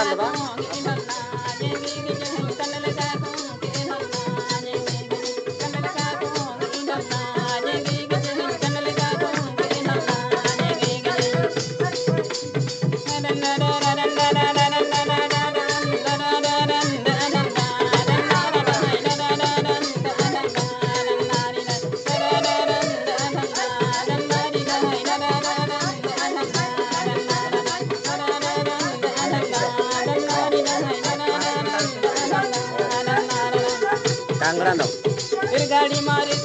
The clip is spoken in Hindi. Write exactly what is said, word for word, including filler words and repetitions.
बा गाड़ी मारे।